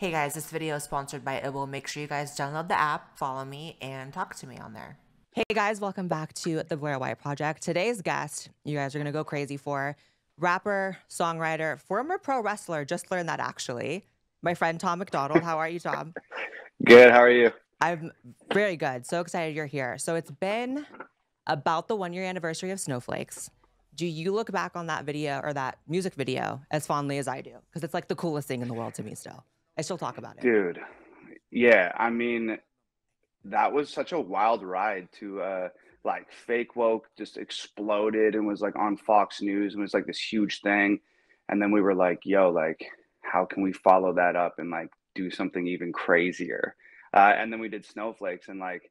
Hey guys, this video is sponsored by Ible. Make sure you guys download the app, follow me, and talk to me on there. Hey guys, welcome back to The Blaire White Project. Today's guest, you guys are gonna go crazy for, rapper, songwriter, former pro wrestler, just learned that actually, my friend Tom MacDonald. How are you, Tom? Good, how are you? I'm very good, so excited you're here. So it's been about the 1-year anniversary of Snowflakes. Do you look back on that video or that music video as fondly as I do? Because it's like the coolest thing in the world to me still. I still talk about it. Dude, yeah, I mean, that was such a wild ride to like Fake Woke just exploded and was like on Fox News and was like this huge thing. And then we were like, yo, like, how can we follow that up and like do something even crazier? And then we did Snowflakes, and like,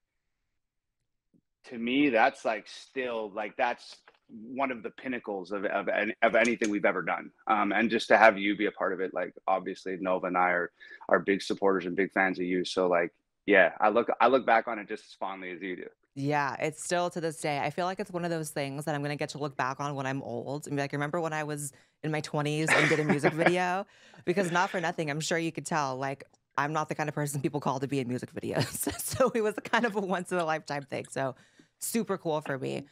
to me, that's like still like, that's one of the pinnacles of anything we've ever done. And just to have you be a part of it, like obviously Nova and I are big supporters and big fans of you. So like, yeah, I look back on it just as fondly as you do. Yeah, it's still to this day. I feel like it's one of those things that I'm going to get to look back on when I'm old and be like, remember when I was in my 20s and did a music video? Because not for nothing, I'm sure you could tell, like, I'm not the kind of person people call to be in music videos. So it was kind of a once in a lifetime thing. So super cool for me.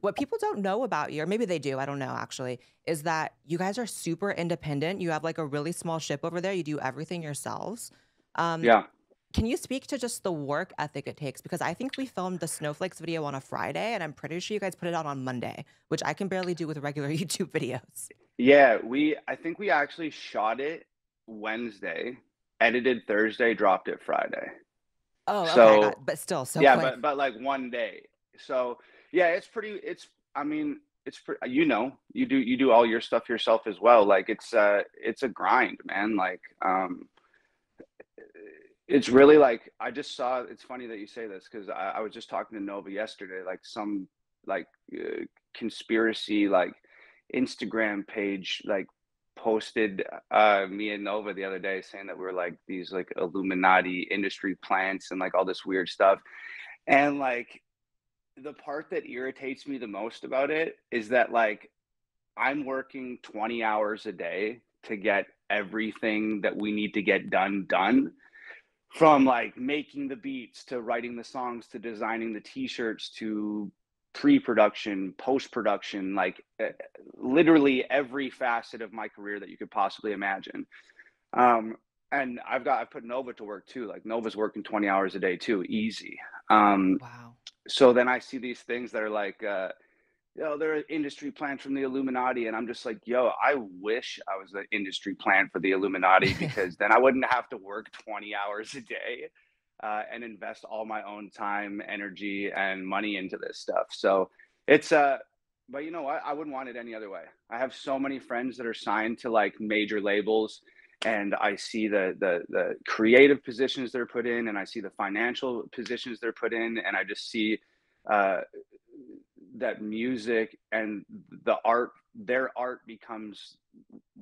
What people don't know about you, or maybe they do, I don't know actually, is that you guys are super independent. You have like a really small ship over there. You do everything yourselves. Yeah. Can you speak to just the work ethic it takes? Because I think we filmed the Snowflakes video on a Friday, and I'm pretty sure you guys put it out on Monday, which I can barely do with regular YouTube videos. Yeah, I think we actually shot it Wednesday, edited Thursday, dropped it Friday. Oh, okay, so, but still, so yeah, quick. But like one day. So yeah, it's pretty, you know, you do all your stuff yourself as well. Like it's a grind, man. Like, it's really like, I just saw, it's funny that you say this, because I was just talking to Nova yesterday, like some like conspiracy, like Instagram page, like posted me and Nova the other day saying that we were like these like Illuminati industry plants and like all this weird stuff. And like the part that irritates me the most about it is that like I'm working 20 hours a day to get everything that we need to get done. From like making the beats to writing the songs to designing the t-shirts to pre-production, post-production, like literally every facet of my career that you could possibly imagine. And I've put Nova to work too. Like Nova's working 20 hours a day too, easy. Wow. So then I see these things that are like, yo, they're an industry plant from the Illuminati. And I'm just like, yo, I wish I was an industry plant for the Illuminati, because then I wouldn't have to work 20 hours a day and invest all my own time, energy, and money into this stuff. So it's, but you know what? I wouldn't want it any other way. I have so many friends that are signed to like major labels, and I see the creative positions they're put in, and I see the financial positions they're put in, and I just see, that music and their art becomes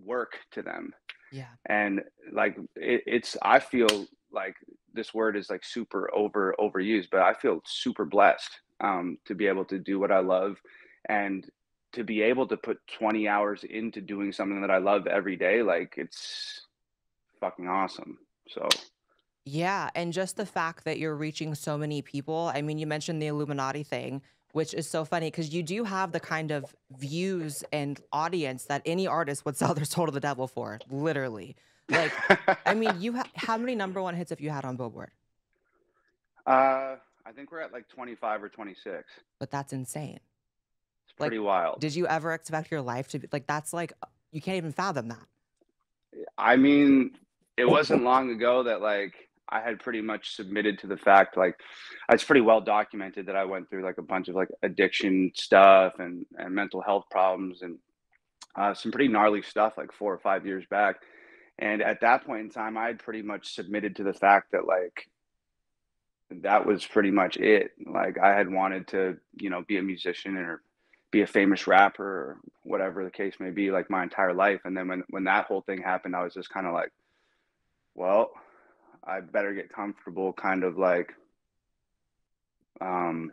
work to them. Yeah. And like I feel like this word is like super overused, but I feel super blessed to be able to do what I love, and to be able to put 20 hours into doing something that I love every day. Like it's fucking awesome. So yeah, and just the fact that you're reaching so many people. I mean, you mentioned the Illuminati thing, which is so funny because you do have the kind of views and audience that any artist would sell their soul to the devil for, literally. Like, I mean, how many #1 hits have you had on Billboard? I think we're at like 25 or 26. But that's insane. It's pretty wild. Did you ever expect your life to be like, that's like, you can't even fathom that. I mean, it wasn't long ago that like, I had pretty much submitted to the fact, like, it's pretty well documented that I went through like a bunch of like addiction stuff and mental health problems and some pretty gnarly stuff like 4 or 5 years back. And at that point in time, I had pretty much submitted to the fact that like, that was pretty much it. Like I had wanted to, you know, be a musician or be a famous rapper or whatever the case may be, like my entire life. And then when that whole thing happened, I was just kind of like, well, I better get comfortable kind of like coming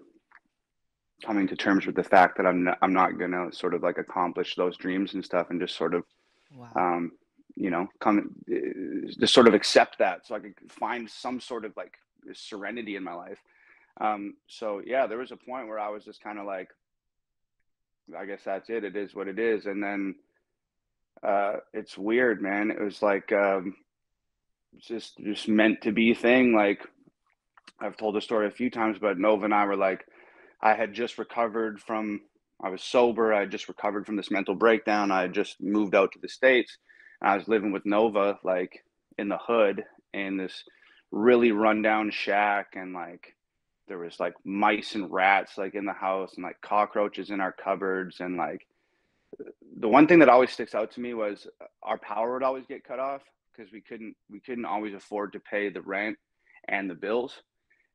to terms with the fact that I'm not gonna sort of like accomplish those dreams and stuff, and just sort of wow. you know, come just sort of accept that, so I could find some sort of like serenity in my life. So yeah, there was a point where I was just kind of like, I guess that's it. It is what it is. And then it's weird, man. It was like just meant to be thing. Like, I've told the story a few times, but Nova and I were like, I was sober. I had just recovered from this mental breakdown. I had just moved out to the States. I was living with Nova, like in the hood, in this really rundown shack, and like there was like mice and rats like in the house, and like cockroaches in our cupboards. And like the one thing that always sticks out to me was our power would always get cut off because we couldn't always afford to pay the rent and the bills.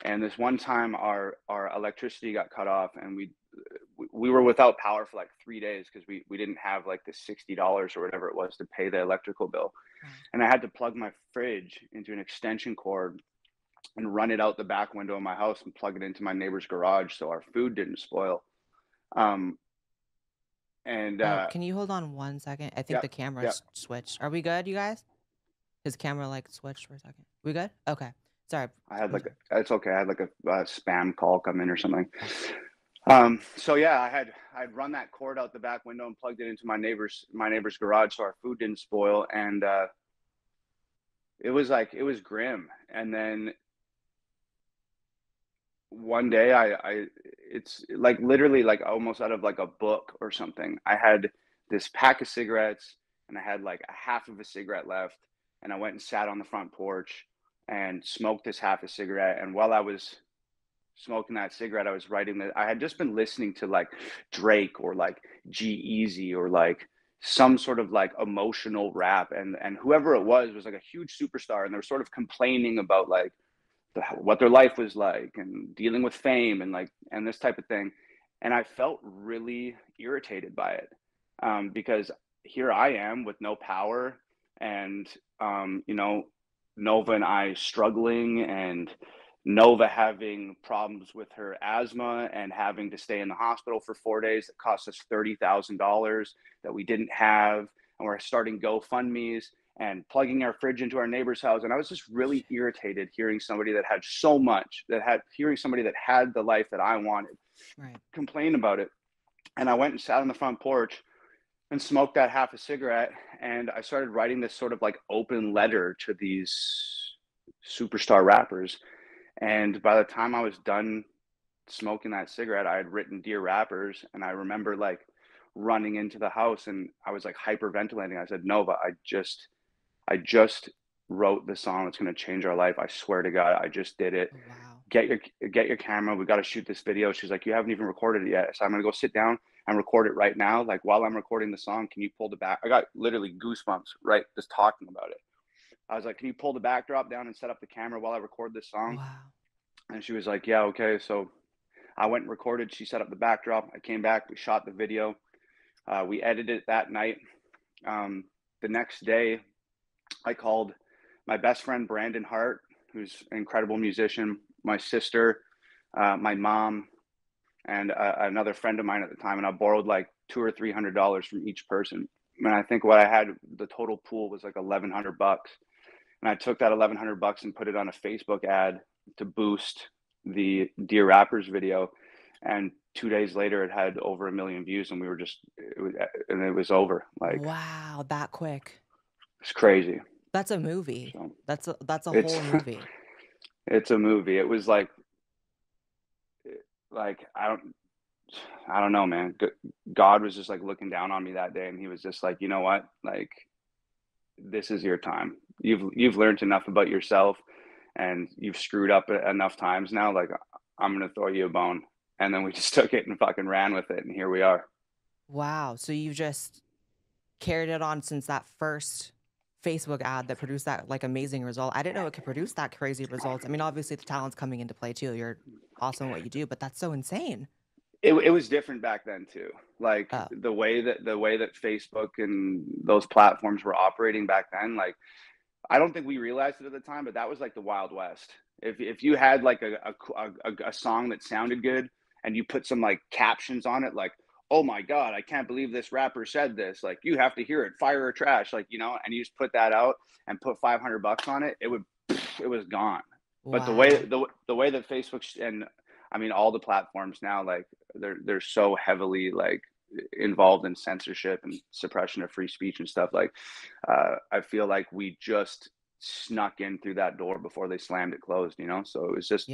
And this one time our electricity got cut off, and we were without power for like 3 days because we didn't have like the $60 or whatever it was to pay the electrical bill. And I had to plug my fridge into an extension cord and run it out the back window of my house and plug it into my neighbor's garage so our food didn't spoil. Can you hold on one second? I think the camera switched. Are we good, you guys? His camera like switched for a second. We good? Okay. Sorry. It's okay. I had like a spam call come in or something. So yeah, I'd run that cord out the back window and plugged it into my neighbor's garage so our food didn't spoil. And it was grim. And then one day it's like literally like almost out of like a book or something. I had this pack of cigarettes and I had like a half of a cigarette left, and I went and sat on the front porch and smoked this half a cigarette. And while I was smoking that cigarette, I was writing that I had just been listening to like Drake or like G-Eazy or like some sort of like emotional rap, and whoever it was like a huge superstar, and they were sort of complaining about like what their life was like and dealing with fame and this type of thing. And I felt really irritated by it, because here I am with no power, and you know, Nova and I struggling, and Nova having problems with her asthma and having to stay in the hospital for 4 days that cost us $30,000 that we didn't have, and we're starting GoFundMes and plugging our fridge into our neighbor's house. And I was just really irritated hearing somebody that had so much, hearing somebody that had the life that I wanted, right, complain about it. And I went and sat on the front porch and smoked that half a cigarette, and I started writing this sort of like open letter to these superstar rappers. And by the time I was done smoking that cigarette, I had written Dear Rappers. And I remember like running into the house, and I was like hyperventilating. I said, Nova, I just wrote the song that's going to change our life. I swear to God, I just did it. Wow. Get your camera. We got to shoot this video. She's like, you haven't even recorded it yet. So I'm going to go sit down and record it right now. Like while I'm recording the song, can you pull the back? I got literally goosebumps, right? Just talking about it. I was like, can you pull the backdrop down and set up the camera while I record this song? Wow. And she was like, yeah, okay. So I went and recorded. She set up the backdrop. I came back. We shot the video. We edited it that night. The next day, I called my best friend, Brandon Hart, who's an incredible musician, my sister, my mom, and another friend of mine at the time. And I borrowed like $200 or $300 from each person. And I think what I had, the total pool was like $1,100. And I took that $1,100 and put it on a Facebook ad to boost the Dear Rappers video. And 2 days later, it had over 1 million views, and it was over. Like, wow, that quick. It's crazy. That's a movie. So, that's a whole movie. It's a movie. It was like, I don't know, man. God was just like looking down on me that day. And he was just like, you know what? Like, this is your time. You've learned enough about yourself, and you've screwed up enough times now. Like, I'm going to throw you a bone. And then we just took it and fucking ran with it. And here we are. Wow. So you've just carried it on since that first Facebook ad that produced that like amazing result. I didn't know it could produce that crazy results. I mean, obviously the talent's coming into play too. You're awesome at what you do, but that's so insane. It was different back then too. Like, oh, the way that Facebook and those platforms were operating back then, like, I don't think we realized it at the time, but that was like the Wild West. If you had like a song that sounded good and you put some like captions on it, like, oh my God, I can't believe this rapper said this. Like, you have to hear it, fire or trash. Like, you know, and you just put that out and put $500 on it. It was gone. Wow. But the way that Facebook and I mean, all the platforms now, like they're so heavily like involved in censorship and suppression of free speech and stuff. Like, I feel like we just snuck in through that door before they slammed it closed, you know? So it was just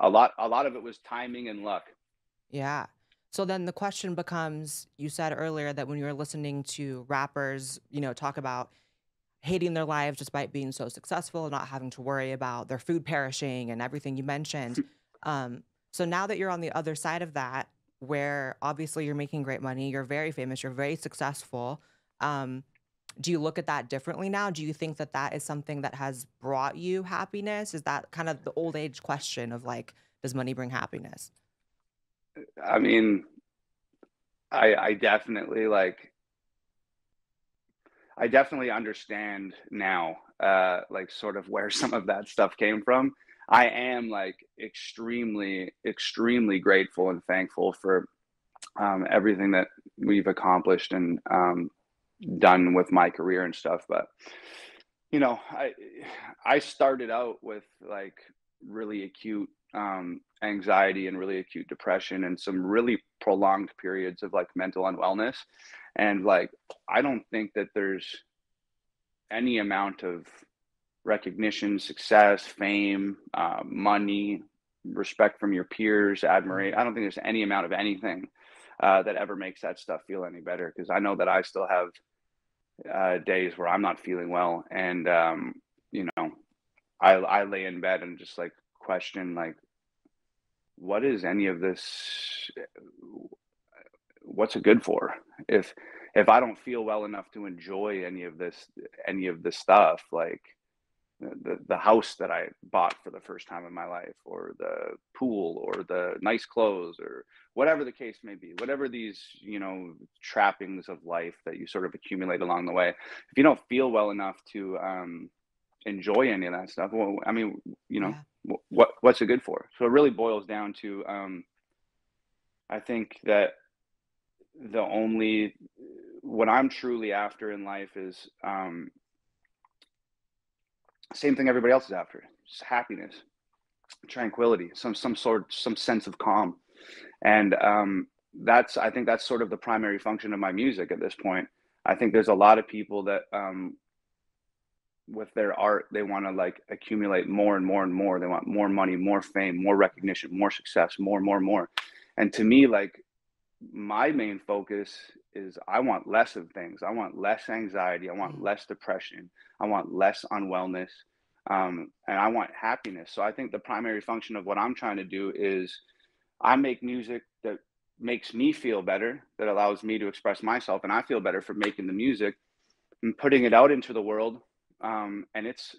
a lot of it was timing and luck. Yeah. So then the question becomes, you said earlier that when you were listening to rappers, you know, talk about hating their lives despite being so successful and not having to worry about their food perishing and everything you mentioned. So now that you're on the other side of that, where obviously you're making great money, you're very famous, you're very successful. Do you look at that differently now? Do you think that that is something that has brought you happiness? Is that kind of the old age question of like, does money bring happiness? I mean, I definitely like, I definitely understand now, like sort of where some of that stuff came from. I am like extremely grateful and thankful for everything that we've accomplished and done with my career and stuff. But, you know, I started out with like really acute anxiety and really acute depression and some really prolonged periods of like mental unwellness. And like, I don't think that there's any amount of recognition, success, fame, money, respect from your peers, admiration. I don't think there's any amount of anything that ever makes that stuff feel any better. Cause I know that I still have days where I'm not feeling well. And you know, I lay in bed and just like question, like, what is any of this, what's it good for? If I don't feel well enough to enjoy any of this stuff, like the house that I bought for the first time in my life, or the pool, or the nice clothes, or whatever the case may be, whatever these, you know, trappings of life that you sort of accumulate along the way, if you don't feel well enough to enjoy any of that stuff, well, I mean, you know, yeah. what's it good for? So it really boils down to, I think that what I'm truly after in life is same thing everybody else is after, just happiness, tranquility, some sense of calm. And I think that's sort of the primary function of my music at this point. I think there's a lot of people that with their art, they want to like accumulate more and more and more. They want more money, more fame, more recognition, more success, more. And to me, like, my main focus is I want less of things. I want less anxiety. I want less depression. I want less unwellness. And I want happiness. So I think the primary function of what I'm trying to do is I make music that makes me feel better, that allows me to express myself. And I feel better for making the music and putting it out into the world. And it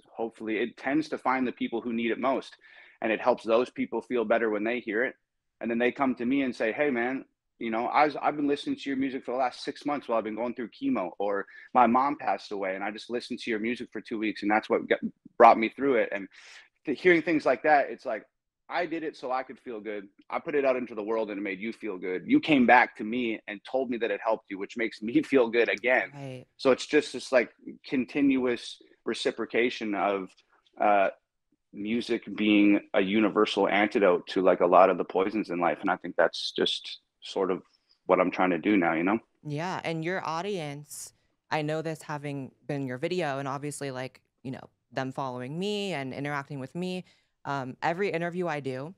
tends to find the people who need it most. And it helps those people feel better when they hear it. And then they come to me and say, hey man, you know, I've been listening to your music for the last 6 months while I've been going through chemo, or my mom passed away and I just listened to your music for 2 weeks and that's what brought me through it. And hearing things like that, it's like, I did it so I could feel good. I put it out into the world and it made you feel good. You came back to me and told me that it helped you, which makes me feel good again. Right. So it's just this like continuous reciprocation of music being a universal antidote to like a lot of the poisons in life. And I think that's just sort of what I'm trying to do now, you know? Yeah. And your audience, I know this having been your video and obviously like, you know, them following me and interacting with me. Every interview I do,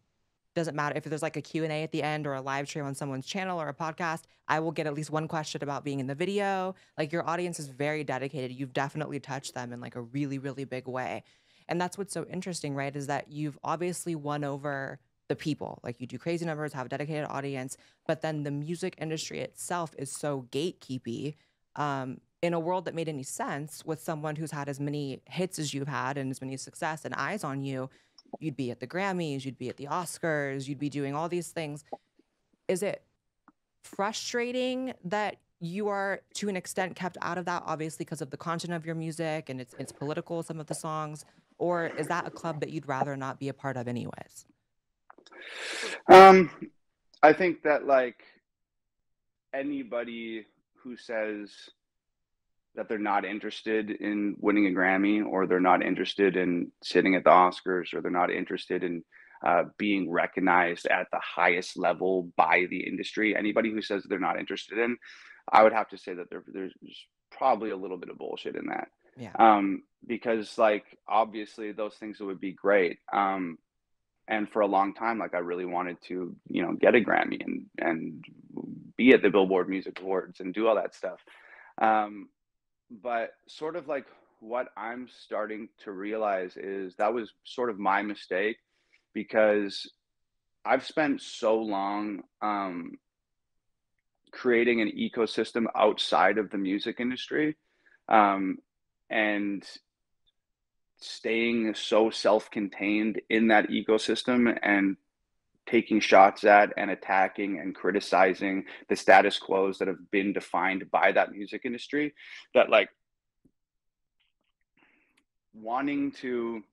doesn't matter if there's like a Q&A at the end or a live stream on someone's channel or a podcast, I will get at least one question about being in the video. Like, your audience is very dedicated. You've definitely touched them in like a really, really big way. And that's what's so interesting, right? Is that you've obviously won over the people, like you do crazy numbers, have a dedicated audience, but then the music industry itself is so gatekeepy in a world that made any sense. With someone who's had as many hits as you've had and as many success and eyes on you, you'd be at the Grammys, you'd be at the Oscars, you'd be doing all these things. Is it frustrating that you are to an extent kept out of that, obviously because of the content of your music and it's political, some of the songs, or is that a club that you'd rather not be a part of anyways? I think that like anybody who says that they're not interested in winning a Grammy, or they're not interested in sitting at the Oscars, or they're not interested in being recognized at the highest level by the industry, anybody who says they're not interested in, I would have to say that there's probably a little bit of bullshit in that. Yeah. Because like, obviously those things would be great. And for a long time, like I really wanted to, you know, get a Grammy and be at the Billboard Music Awards and do all that stuff. But sort of like what I'm starting to realize is that was sort of my mistake, because I've spent so long creating an ecosystem outside of the music industry and staying so self-contained in that ecosystem and taking shots at and attacking and criticizing the status quos that have been defined by that music industry, that like wanting to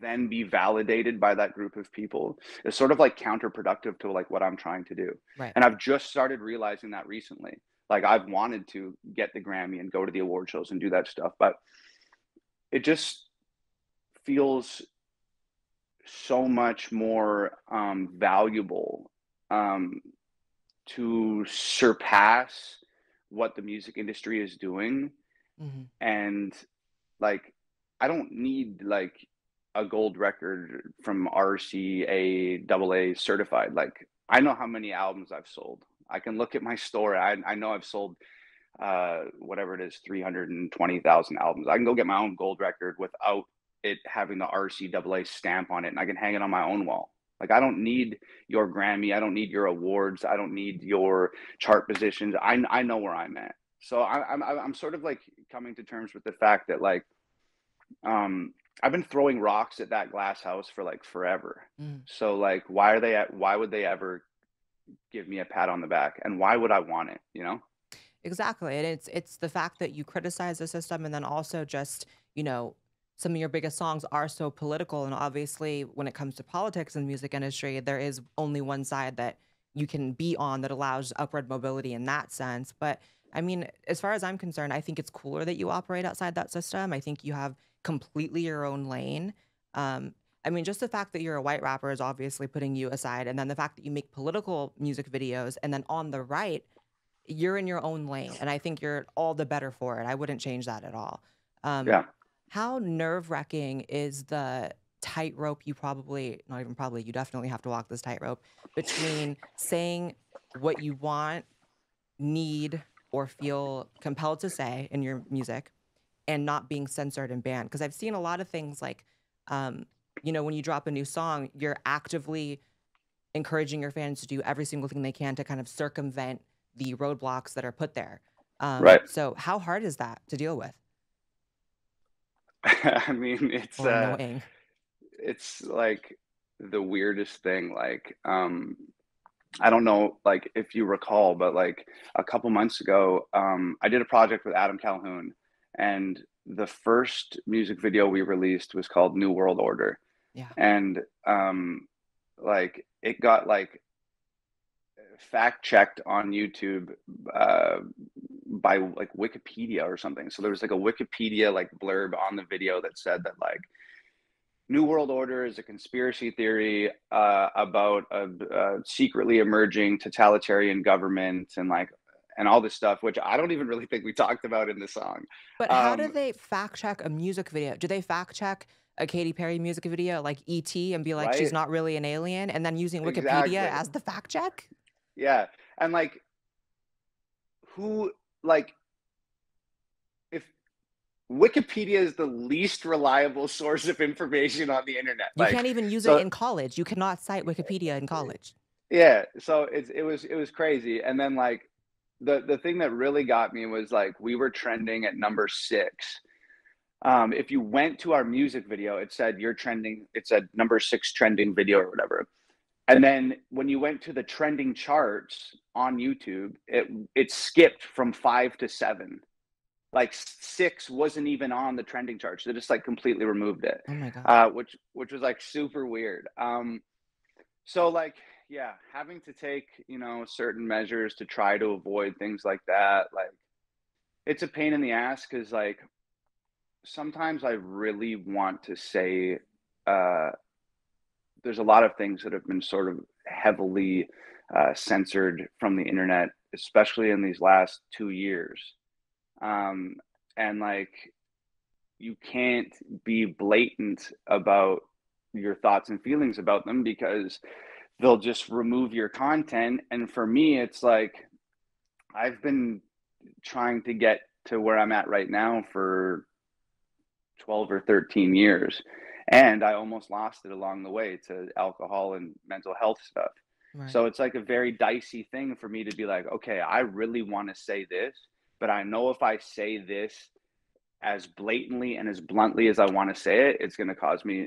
then be validated by that group of people is sort of like counterproductive to like what I'm trying to do. Right. And I've just started realizing that recently. Like I've wanted to get the Grammy and go to the award shows and do that stuff, but it just feels so much more valuable to surpass what the music industry is doing. Mm-hmm. And like, I don't need like a gold record from RCAA certified. Like I know how many albums I've sold. I can look at my store. I know I've sold whatever it is, 320,000 albums. I can go get my own gold record without it having the RCAA stamp on it, and I can hang it on my own wall. Like I don't need your Grammy, I don't need your awards, I don't need your chart positions. I know where I'm at. So I'm sort of like coming to terms with the fact that like I've been throwing rocks at that glass house for like forever. Mm. So like why would they ever give me a pat on the back, and why would I want it, you know? Exactly. And it's the fact that you criticize the system, and then also just, you know, some of your biggest songs are so political. And obviously when it comes to politics and music industry, there is only one side that you can be on that allows upward mobility in that sense. But I mean, as far as I'm concerned, I think it's cooler that you operate outside that system. I think you have completely your own lane. I mean, just the fact that you're a white rapper is obviously putting you aside. And then the fact that you make political music videos, and then on the right, you're in your own lane. And I think you're all the better for it. I wouldn't change that at all. Yeah. How nerve-wracking is the tightrope you probably, not even probably, you definitely have to walk this tightrope between saying what you want, need, or feel compelled to say in your music and not being censored and banned? Because I've seen a lot of things like, you know, when you drop a new song, you're actively encouraging your fans to do every single thing they can to kind of circumvent the roadblocks that are put there. Right. So how hard is that to deal with? I mean, it's annoying. It's like the weirdest thing. Like, I don't know, like if you recall, but like a couple months ago, I did a project with Adam Calhoun, and the first music video we released was called New World Order. Yeah. And like it got like fact checked on YouTube by like Wikipedia or something. So there was like a Wikipedia like blurb on the video that said that like New World Order is a conspiracy theory about a secretly emerging totalitarian government and like and all this stuff, which I don't even really think we talked about in the song. But how do they fact check a music video? Do they fact check a Katy Perry music video like E.T. and be like, right? She's not really an alien, and then using Wikipedia as the fact check? Yeah. And like who, like if Wikipedia is the least reliable source of information on the internet, you like, can't even use it in college. You cannot cite Wikipedia in college. Yeah. So it was crazy. And then like the thing that really got me was like, we were trending at number 6. If you went to our music video, it said you're trending, it said number 6 trending video or whatever. And then when you went to the trending charts on YouTube, it skipped from 5 to 7. Like 6 wasn't even on the trending charts. They just like completely removed it. Oh my God. Which was like super weird. So like, yeah, having to take, you know, certain measures to try to avoid things like that, like, it's a pain in the ass, because like sometimes I really want to say, there's a lot of things that have been sort of heavily censored from the internet, especially in these last 2 years. And like, you can't be blatant about your thoughts and feelings about them, because they'll just remove your content. And for me, it's like, I've been trying to get to where I'm at right now for 12 or 13 years. And I almost lost it along the way to alcohol and mental health stuff. Right. So it's like a very dicey thing for me to be like, okay, I really want to say this, but I know if I say this as blatantly and as bluntly as I want to say it, it's going to cause me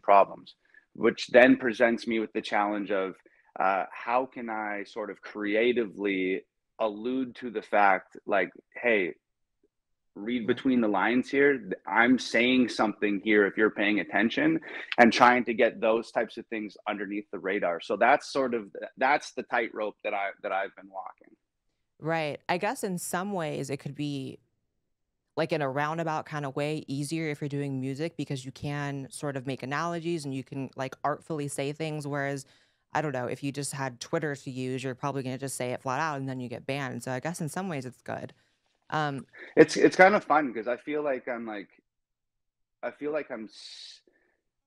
problems, which then presents me with the challenge of how can I sort of creatively allude to the fact, like, hey, read between the lines here, I'm saying something here if you're paying attention, and trying to get those types of things underneath the radar. So that's sort of, that's the tightrope that I've been walking. Right. I guess in some ways it could be, like, in a roundabout kind of way, easier if you're doing music, because you can sort of make analogies and you can like artfully say things. Whereas, I don't know, if you just had Twitter to use, you're probably going to just say it flat out and then you get banned. So I guess in some ways it's good. It's kind of fun, because I feel like I'm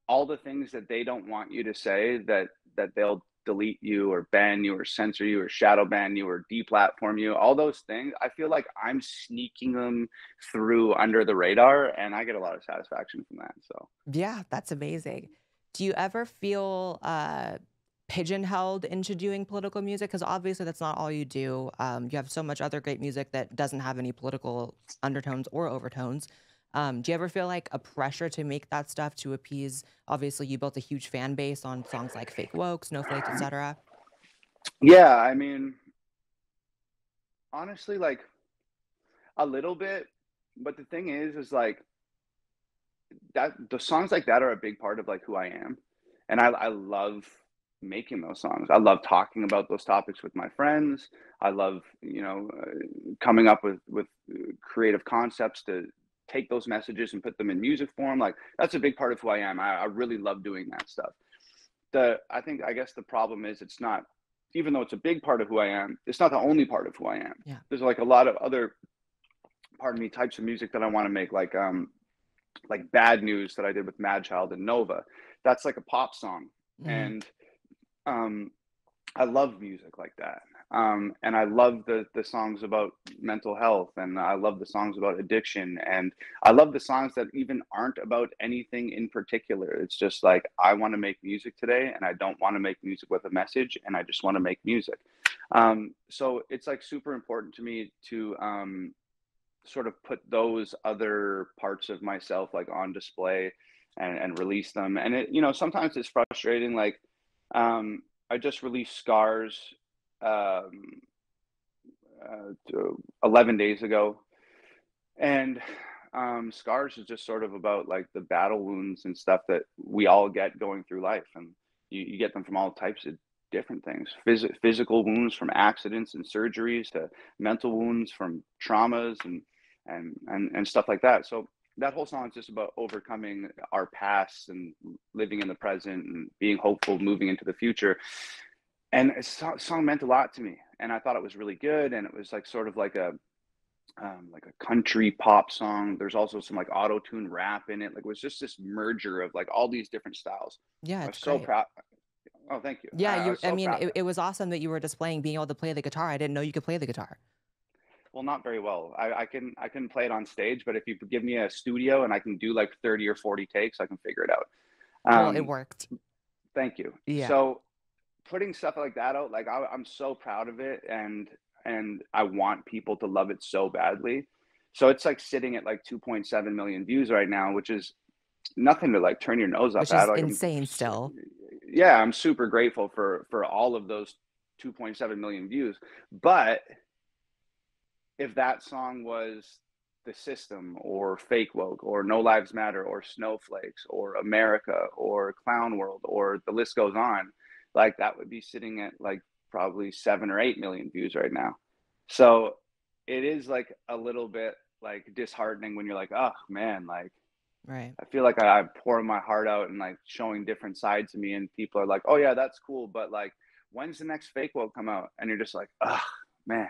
all the things that they don't want you to say, that they'll delete you or ban you or censor you or shadow ban you or deplatform you, all those things, I feel like I'm sneaking them through under the radar, and I get a lot of satisfaction from that. So yeah, that's amazing. Do you ever feel pigeonholed into doing political music? Because obviously that's not all you do. You have so much other great music that doesn't have any political undertones or overtones. Do you ever feel like a pressure to make that stuff to appease? Obviously, you built a huge fan base on songs like Fake Woke, Snowflakes, etc. Yeah, I mean, honestly, like, a little bit. But the thing is like, that the songs like that are a big part of like who I am, and I love making those songs. I love talking about those topics with my friends. I love, you know, coming up with creative concepts to take those messages and put them in music form. Like, that's a big part of who I am. I really love doing that stuff. I guess the problem is, it's not, even though it's a big part of who I am, it's not the only part of who I am. Yeah. There's like a lot of other, pardon me, types of music that I want to make, like Bad News that I did with Madchild and Nova. That's like a pop song. Mm-hmm. And I love music like that. And I love the songs about mental health, and I love the songs about addiction, and I love the songs that even aren't about anything in particular. It's just like, I want to make music today, and I don't want to make music with a message, and I just want to make music. So it's like super important to me to sort of put those other parts of myself like on display and release them. And it, you know, sometimes it's frustrating. Like, I just released Scars 11 days ago, and Scars is just sort of about like the battle wounds and stuff that we all get going through life, and you get them from all types of different things. Physical wounds from accidents and surgeries, to mental wounds from traumas and stuff like that. So that whole song is just about overcoming our past and living in the present and being hopeful, moving into the future. And the song meant a lot to me, and I thought it was really good. And it was like sort of like a country pop song. There's also some like auto-tune rap in it. Like, it was just this merger of like all these different styles. Yeah, it's so proud. Oh, thank you. Yeah, I mean, it was awesome that you were displaying being able to play the guitar. I didn't know you could play the guitar. Well, not very well. I couldn't play it on stage, but if you give me a studio and I can do like 30 or 40 takes, I can figure it out. Well, it worked. Thank you. Yeah. So, putting stuff like that out, like I'm so proud of it, and I want people to love it so badly. So it's like sitting at like 2.7 million views right now, which is nothing to like turn your nose up at. Like, insane still. Yeah, I'm super grateful for all of those 2.7 million views. But if that song was The System or Fake Woke or No Lives Matter or Snowflakes or America or Clown World, or the list goes on, like that would be sitting at like probably 7 or 8 million views right now. So it is like a little bit like disheartening when you're like, oh man, like, right, I feel like I pour my heart out and like showing different sides of me, and people are like, oh yeah, that's cool, but like, when's the next Fake Woke come out? And you're just like, oh man,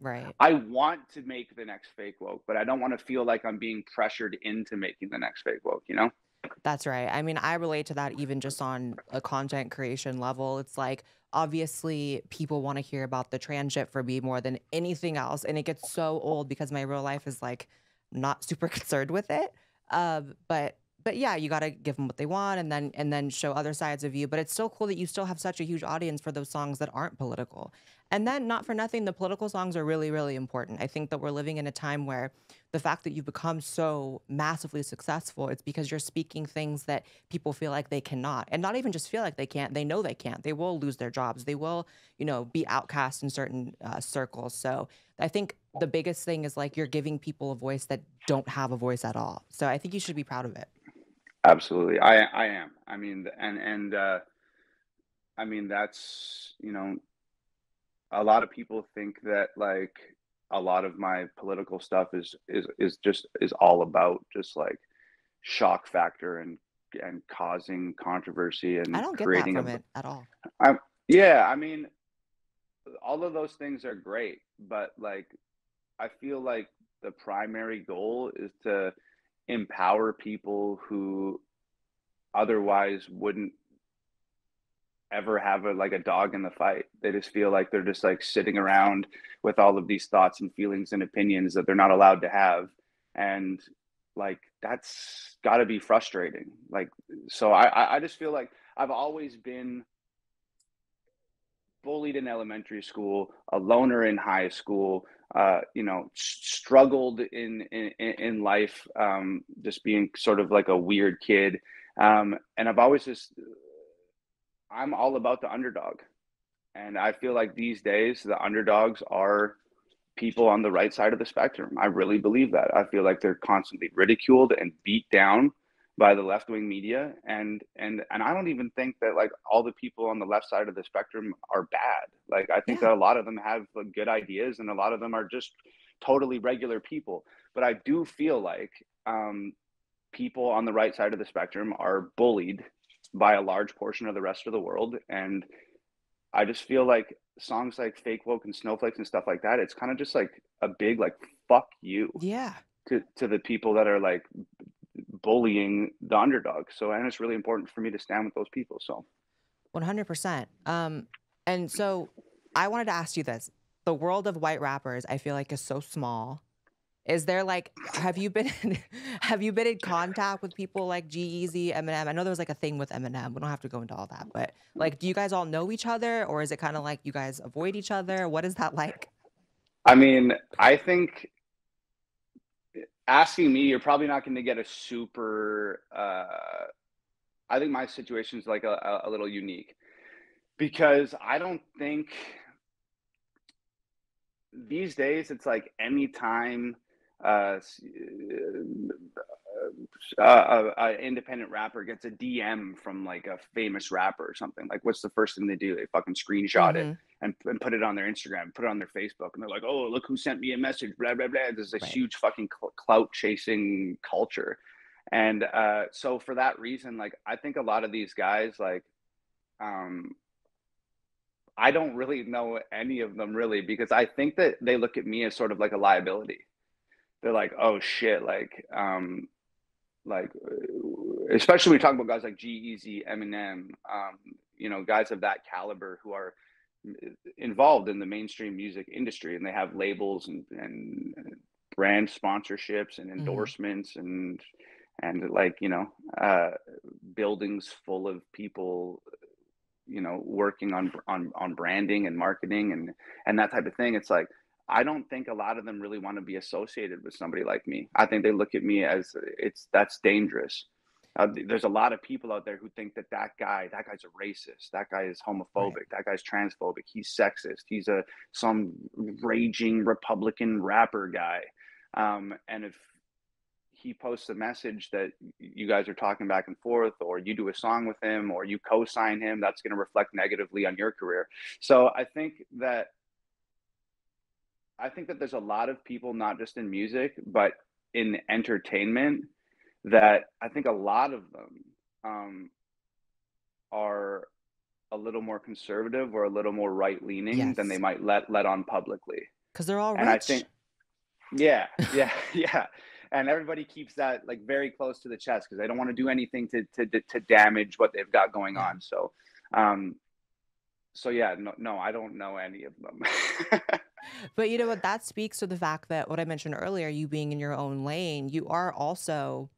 right, I want to make the next Fake Woke, but I don't want to feel like I'm being pressured into making the next Fake Woke, you know? That's right. I mean, I relate to that even just on a content creation level. It's like, obviously people want to hear about the trans shit for me more than anything else, and it gets so old because my real life is like not super concerned with it. But yeah, you got to give them what they want, and then show other sides of you. But it's still cool that you still have such a huge audience for those songs that aren't political. And then, not for nothing, the political songs are really, really important. I think that we're living in a time where the fact that you've become so massively successful, it's because you're speaking things that people feel like they cannot. And not even just feel like they can't, they know they can't. They will lose their jobs. They will, you know, be outcast in certain circles. So I think the biggest thing is like, you're giving people a voice that don't have a voice at all. So I think you should be proud of it. Absolutely. I am. I mean, I mean, that's, you know, a lot of people think that like a lot of my political stuff is all about just like shock factor and causing controversy, and I don't get that from it at all. Yeah, I mean, all of those things are great, but like, I feel like the primary goal is to empower people who otherwise wouldn't ever have a, like a dog in the fight. They just feel like they're just like sitting around with all of these thoughts and feelings and opinions that they're not allowed to have. And like, that's gotta be frustrating. Like, so I just feel like I've always been bullied in elementary school, a loner in high school, you know, struggled in life, just being sort of like a weird kid. And I've always just, I'm all about the underdog. And I feel like these days, the underdogs are people on the right side of the spectrum. I really believe that. I feel like they're constantly ridiculed and beat down by the left-wing media. And I don't even think that like all the people on the left side of the spectrum are bad. Like, I think that a lot of them have like good ideas, and a lot of them are just totally regular people. But I do feel like people on the right side of the spectrum are bullied by a large portion of the rest of the world. And I just feel like songs like Fake Woke and Snowflakes and stuff like that, it's kind of just like a big, like, fuck you. Yeah. To the people that are like bullying the underdog. So, and it's really important for me to stand with those people. So 100%. And so I wanted to ask you this, the world of white rappers, I feel like is so small. Is there like, have you been in contact with people like G-Eazy, Eminem? I know there was like a thing with Eminem. We don't have to go into all that, but like, do you guys all know each other, or is it kind of like you guys avoid each other? What is that like? I mean, I think asking me, you're probably not going to get a super, I think my situation is like a little unique, because I don't think these days it's like any time an independent rapper gets a DM from like a famous rapper or something, like what's the first thing they do? They fucking screenshot it and put it on their Instagram, put it on their Facebook, and they're like, oh, look who sent me a message, blah blah blah. There's this huge fucking clout chasing culture, and so for that reason, like I think a lot of these guys, like I don't really know any of them really, because I think that they look at me as sort of like a liability. They're like, oh shit, like especially when we talk about guys like G-Eazy, Eminem, you know, guys of that caliber who are involved in the mainstream music industry, and they have labels and brand sponsorships and endorsements and like, you know, buildings full of people, you know, working on branding and marketing and that type of thing. It's like, I don't think a lot of them really want to be associated with somebody like me. I think they look at me as that's dangerous. There's a lot of people out there who think that that guy's a racist, that guy is homophobic, that guy's transphobic, he's sexist, he's some raging Republican rapper guy. And if he posts a message that you guys are talking back and forth, or you do a song with him, or you co-sign him, that's going to reflect negatively on your career. So I think that there's a lot of people, not just in music, but in entertainment, that I think a lot of them are a little more conservative or a little more right-leaning than they might let on publicly. Because they're all rich. And I think, yeah. And everybody keeps that like very close to the chest because they don't want to do anything to damage what they've got going on. So, no, I don't know any of them. But you know what? That speaks to the fact that what I mentioned earlier, you being in your own lane, you are also,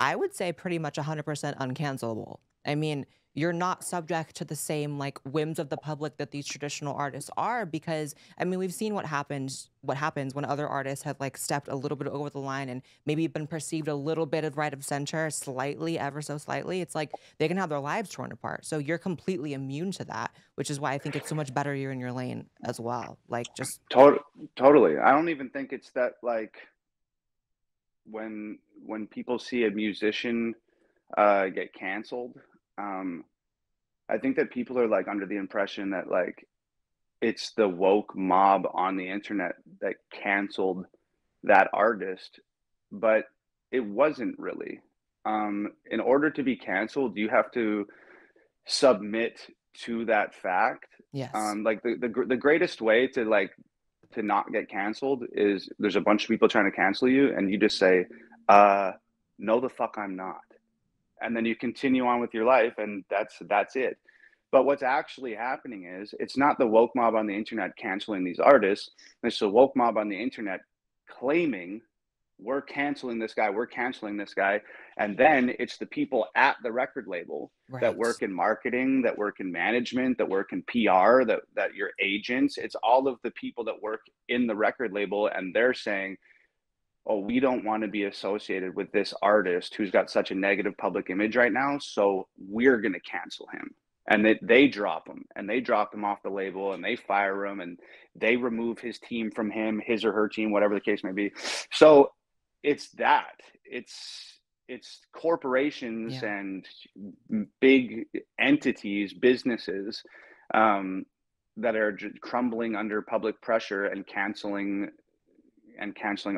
I would say, pretty much 100% uncancelable. I mean, you're not subject to the same like whims of the public that these traditional artists are, because I mean, we've seen what happens when other artists have like stepped a little bit over the line and maybe been perceived a little bit of right of center, slightly, ever so slightly. It's like they can have their lives torn apart. So you're completely immune to that, which is why I think it's so much better you're in your lane as well. Like just totally. I don't even think it's that like when people see a musician get canceled, I think that people are like under the impression that like it's the woke mob on the internet that canceled that artist, but it wasn't really. In order to be canceled, you have to submit to that fact. Yes. Like the greatest way to like to not get canceled is there's a bunch of people trying to cancel you, and you just say, "No, the fuck, I'm not." And then you continue on with your life, and that's it. But what's actually happening is it's not the woke mob on the internet canceling these artists. It's the woke mob on the internet claiming we're canceling this guy. And then it's the people at the record label that work in marketing, that work in management, that work in PR, that your agents, it's all of the people that work in the record label, and they're saying, "Oh, we don't want to be associated with this artist who's got such a negative public image right now, so we're going to cancel him." And they drop him, and they drop him off the label, and they fire him, and they remove his team from him, his or her team, whatever the case may be. So it's that. It's corporations and big entities, businesses that are crumbling under public pressure and canceling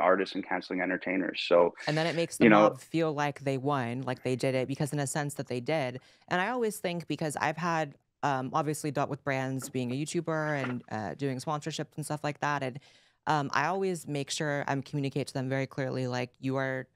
artists and canceling entertainers. So, and then it makes the mob feel like they won, like they did it, because in a sense that they did. And I always think, because I've had obviously dealt with brands being a YouTuber and doing sponsorships and stuff like that, and I always make sure I'm communicate to them very clearly, like, you are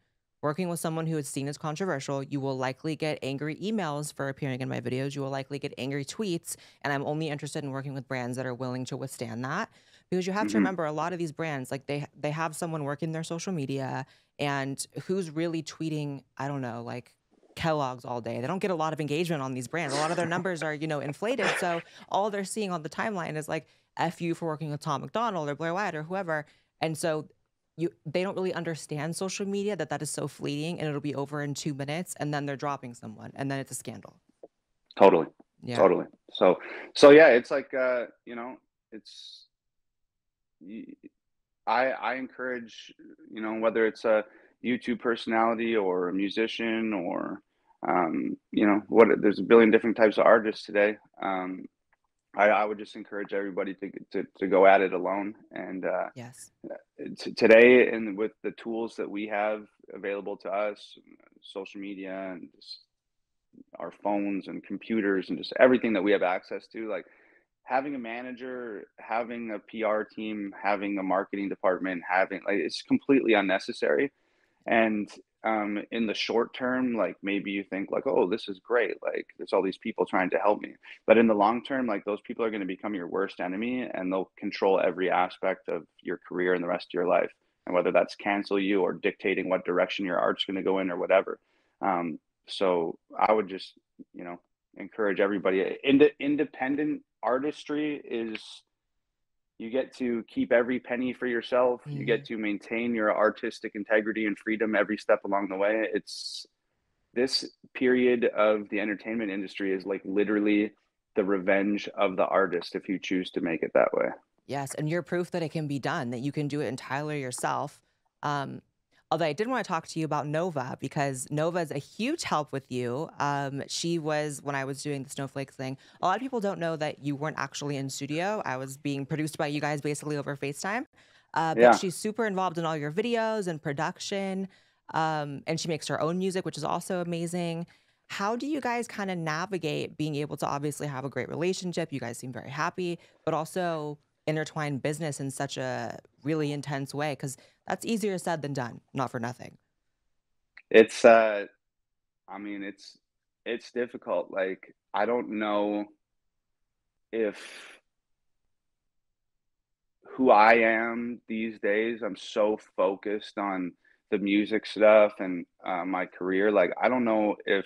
working with someone who is seen as controversial. You will likely get angry emails for appearing in my videos. You will likely get angry tweets, and I'm only interested in working with brands that are willing to withstand that. Because you have to remember, a lot of these brands, like they have someone working their social media, and who's really tweeting, I don't know, like Kellogg's all day. They don't get a lot of engagement on these brands. A lot of their numbers are, inflated. So all they're seeing on the timeline is like, F you for working with Tom MacDonald or Blaire White or whoever. And so they don't really understand social media, that is so fleeting, and it'll be over in 2 minutes, and then they're dropping someone, and then it's a scandal. Totally. Yeah. Totally. So yeah, it's like, it's... I encourage, whether it's a YouTube personality or a musician or, there's a billion different types of artists today. I would just encourage everybody to go at it alone. And today, and with the tools that we have available to us, social media and just our phones and computers and just everything that we have access to, like, having a manager, having a PR team, having a marketing department, it's completely unnecessary. And in the short term, like, maybe you think like, oh, this is great, like there's all these people trying to help me. But in the long term, like, those people are going to become your worst enemy, and they'll control every aspect of your career and the rest of your life. And whether that's cancel you or dictating what direction your art's going to go in or whatever. So I would just, encourage everybody. Independent artistry is, you get to keep every penny for yourself. You get to maintain your artistic integrity and freedom every step along the way. It's, this period of the entertainment industry is like literally the revenge of the artist, if you choose to make it that way. Yes, and you're proof that it can be done, that you can do it entirely yourself. Although I did want to talk to you about Nova, because Nova is a huge help with you. She was, when I was doing the Snowflakes thing, a lot of people don't know that you weren't actually in studio. I was being produced by you guys basically over FaceTime. But yeah, she's super involved in all your videos and production, and she makes her own music, which is also amazing. How do you guys kind of navigate being able to obviously have a great relationship? You guys seem very happy, but also intertwine business in such a really intense way, because that's easier said than done, not for nothing. It's, I mean, it's difficult. Like, I don't know if who I am these days. I'm so focused on the music stuff and my career. Like, I don't know if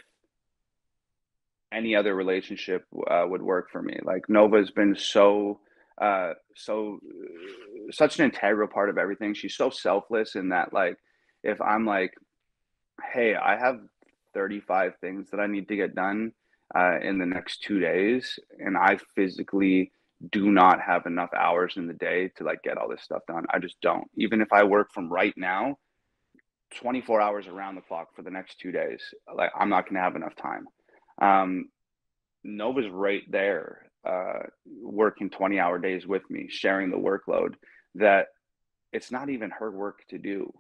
any other relationship would work for me. Like, Nova's been so, such an integral part of everything. She's so selfless in that, like, if I'm like, hey, I have 35 things that I need to get done in the next 2 days, and I physically do not have enough hours in the day to like get all this stuff done. I just don't. Even if I work from right now, 24 hours around the clock for the next 2 days, like, I'm not going to have enough time. Nova's right there, working 20-hour days with me, sharing the workload that it's not even her work to do,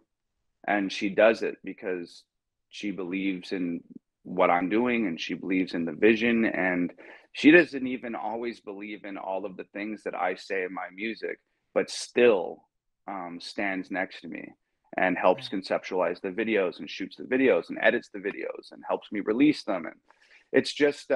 and she does it because she believes in what I'm doing and she believes in the vision, and she doesn't even always believe in all of the things that I say in my music, but still stands next to me and helps conceptualize the videos and shoots the videos and edits the videos and helps me release them. And it's just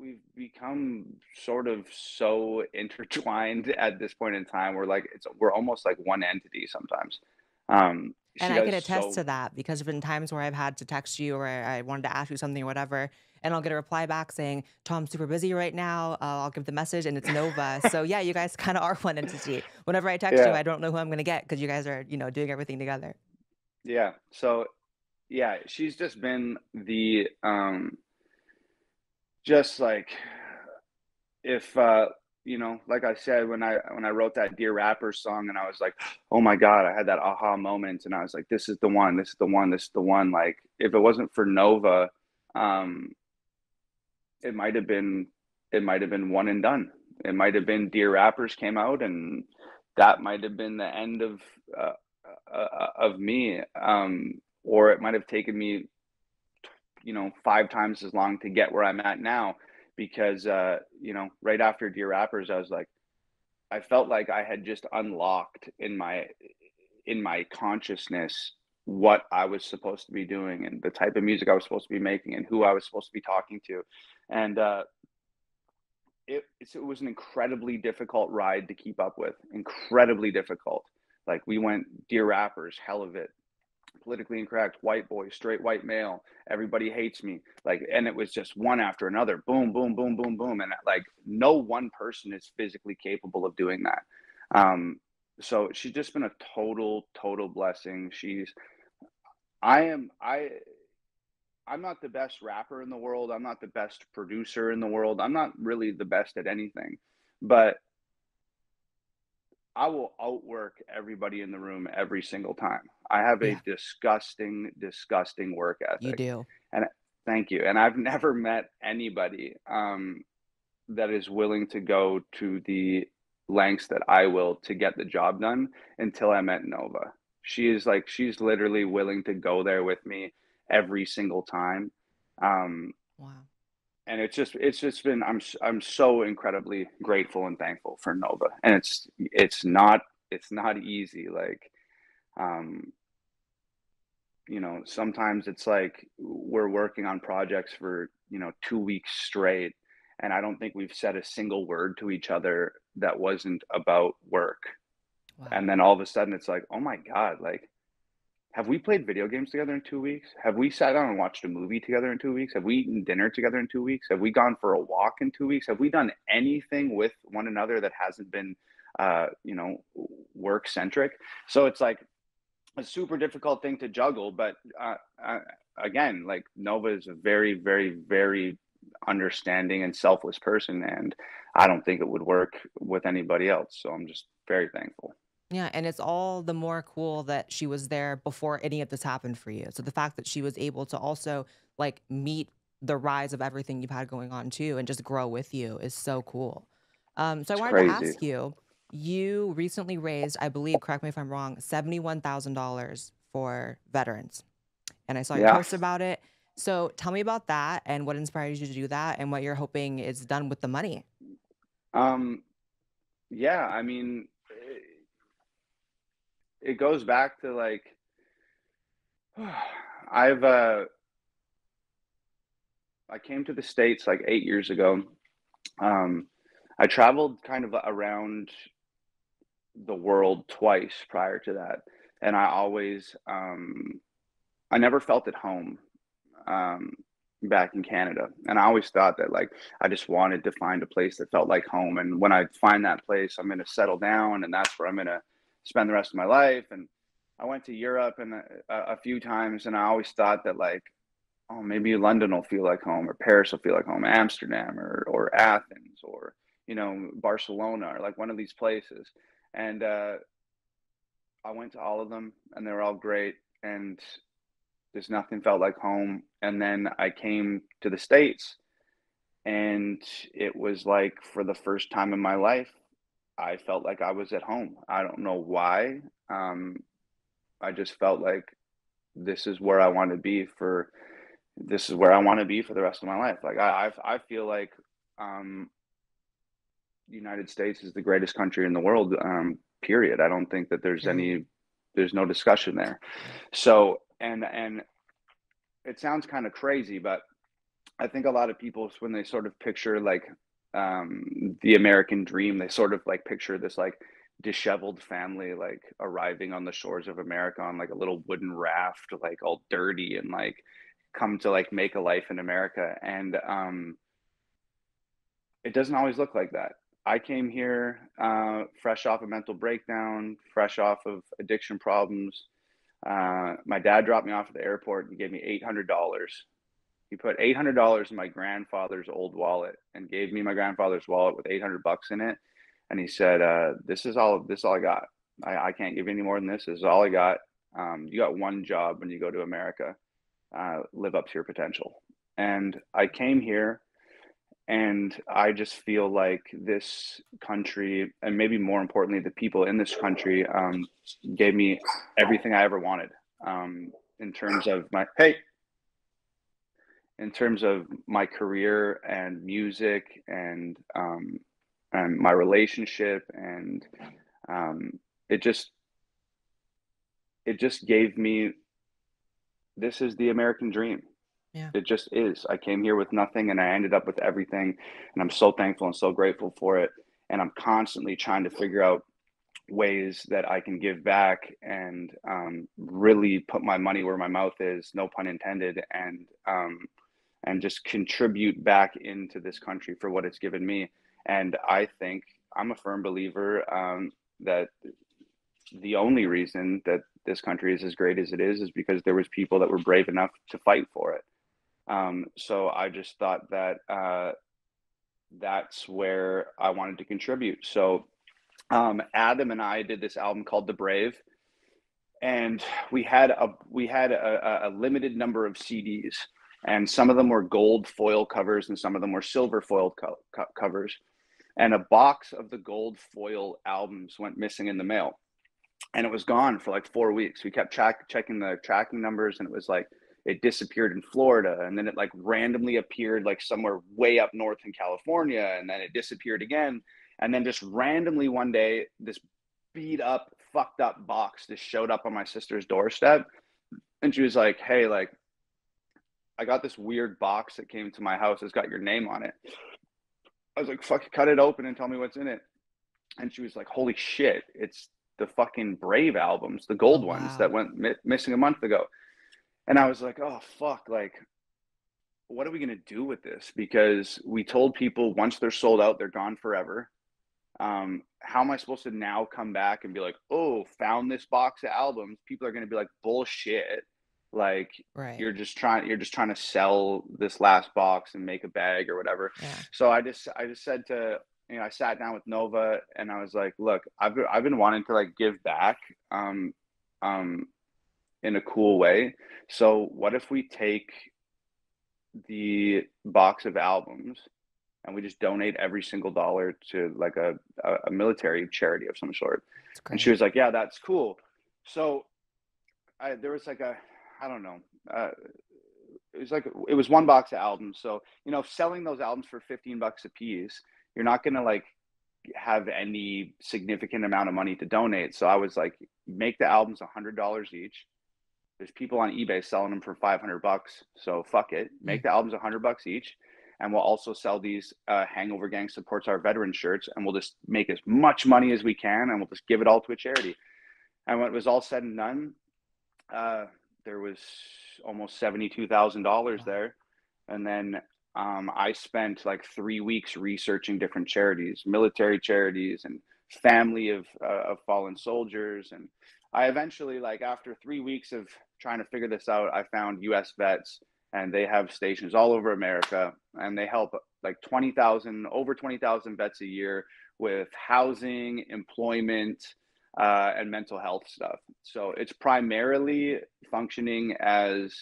we've become sort of so intertwined at this point in time. We're like, we're almost like one entity sometimes. And I can attest to that, because there've been times where I've had to text you or I wanted to ask you something or whatever, and I'll get a reply back saying, Tom's super busy right now. I'll give the message, and it's Nova. So yeah, you guys kind of are one entity. Whenever I text you, I don't know who I'm going to get, because you guys are, you know, doing everything together. Yeah. So yeah, she's just been the, just like, if, you know, like I said, when I wrote that Dear Rappers song and I was like, oh my God, I had that aha moment. And I was like, this is the one, this is the one, this is the one. Like, if it wasn't for Nova, it might've been one and done. It might've been Dear Rappers came out, and that might've been the end of me. Or it might've taken me, you know, 5 times as long to get where I'm at now, because, you know, right after Dear Rappers, I was like, I felt like I had just unlocked in my consciousness what I was supposed to be doing and the type of music I was supposed to be making and who I was supposed to be talking to. And it was an incredibly difficult ride to keep up with, incredibly difficult. Like, we went Dear Rappers, Hell of It, Politically Incorrect, White Boy, Straight White Male, Everybody Hates Me, like, and it was just one after another, boom, boom, boom, boom, boom. And like, no one person is physically capable of doing that. So she's just been a total blessing. I'm not the best rapper in the world. I'm not the best producer in the world. I'm not really the best at anything, but I will outwork everybody in the room every single time. I have a disgusting work ethic. You do. And thank you. And I've never met anybody that is willing to go to the lengths that I will to get the job done until I met Nova. She's literally willing to go there with me every single time. Wow. And it's just been, I'm so incredibly grateful and thankful for Nova. And it's not easy. Like, you know, sometimes it's like we're working on projects for, you know, 2 weeks straight, and I don't think we've said a single word to each other that wasn't about work. Wow. And then all of a sudden it's like, oh my God, like, have we played video games together in 2 weeks? Have we sat down and watched a movie together in 2 weeks? Have we eaten dinner together in 2 weeks? Have we gone for a walk in 2 weeks? Have we done anything with one another that hasn't been, you know, work centric? So it's like a super difficult thing to juggle. But again, like, Nova is a very, very, very understanding and selfless person, and I don't think it would work with anybody else. So I'm just very thankful. Yeah, and it's all the more cool that she was there before any of this happened for you. So the fact that she was able to also like meet the rise of everything you've had going on too and just grow with you is so cool. So I wanted to ask you, you recently raised, I believe, correct me if I'm wrong, $71,000 for veterans. And I saw your post about it. So tell me about that and what inspired you to do that and what you're hoping is done with the money. Yeah, I mean, it goes back to like, I came to the States like 8 years ago. I traveled kind of around the world twice prior to that. And I always, I never felt at home back in Canada. And I always thought that like, I just wanted to find a place that felt like home. And when I find that place, I'm going to settle down and that's where I'm going to spend the rest of my life. And I went to Europe and a few times, and I always thought that like, oh, maybe London will feel like home, or Paris will feel like home, Amsterdam or Athens, or, you know, Barcelona, or like one of these places. And I went to all of them and they were all great. And just nothing felt like home. And then I came to the States and it was like, for the first time in my life, I felt like I was at home. I don't know why. I just felt like this is where I want to be for, this is where I want to be for the rest of my life. Like I feel like the United States is the greatest country in the world, period. I don't think that there's any, there's no discussion there. So, and it sounds kind of crazy, but I think a lot of people, when they sort of picture like, the American dream, they sort of like picture this like disheveled family like arriving on the shores of America on like a little wooden raft, like all dirty, and like come to like make a life in America. And it doesn't always look like that. I came here fresh off a mental breakdown, fresh off of addiction problems. My dad dropped me off at the airport and gave me $800. He put $800 in my grandfather's old wallet and gave me my grandfather's wallet with 800 bucks in it. And he said, this is all I got. I can't give you any more than this. This is all I got. You got one job when you go to America, live up to your potential. And I came here and I just feel like this country, and maybe more importantly, the people in this country, gave me everything I ever wanted, in terms of my, in terms of my career and music and my relationship. And it just gave me, this is the American dream. Yeah. It just is. I came here with nothing and I ended up with everything, and I'm so thankful and so grateful for it. And I'm constantly trying to figure out ways that I can give back and really put my money where my mouth is, no pun intended, and just contribute back into this country for what it's given me. And I think I'm a firm believer that the only reason that this country is as great as it is because there was people that were brave enough to fight for it. So I just thought that that's where I wanted to contribute. So Adam and I did this album called The Brave, and we had a limited number of CDs. And some of them were gold foil covers and some of them were silver foil covers. And a box of the gold foil albums went missing in the mail. And it was gone for like 4 weeks. We kept checking the tracking numbers, and it was like, it disappeared in Florida. And then it like randomly appeared like somewhere way up north in California. And then it disappeared again. And then just randomly one day, this beat up, fucked up box just showed up on my sister's doorstep. And she was like, hey, like, I got this weird box that came to my house. It's got your name on it. I was like, fuck, cut it open and tell me what's in it. And she was like, holy shit, it's the fucking Brave albums, the gold ones that went missing a month ago. And I was like, oh fuck, like, what are we going to do with this? Because we told people once they're sold out, they're gone forever. How am I supposed to now come back and be like, oh, found this box of albums? People are going to be like, bullshit. Like, right. you're just trying to sell this last box and make a bag or whatever. Yeah. So I just said to you know, I sat down with Nova and I was like, look, I've been wanting to like give back in a cool way. So what if we take the box of albums and we just donate every single dollar to like a military charity of some sort? And she was like, yeah, that's cool. So there was like it was one box of albums. So, you know, selling those albums for $15 a piece, you're not going to like have any significant amount of money to donate. So I was like, make the albums $100 each. There's people on eBay selling them for $500. So fuck it, make the albums $100 each. And we'll also sell these Hangover Gang Supports Our Veteran shirts, and we'll just make as much money as we can, and we'll just give it all to a charity. And when it was all said and done, there was almost $72,000 there. And then I spent like 3 weeks researching different charities, military charities and family of fallen soldiers. And I eventually, like after 3 weeks of trying to figure this out, I found US Vets. And they have stations all over America, and they help like over 20,000 vets a year with housing, employment, and mental health stuff. So it's primarily functioning as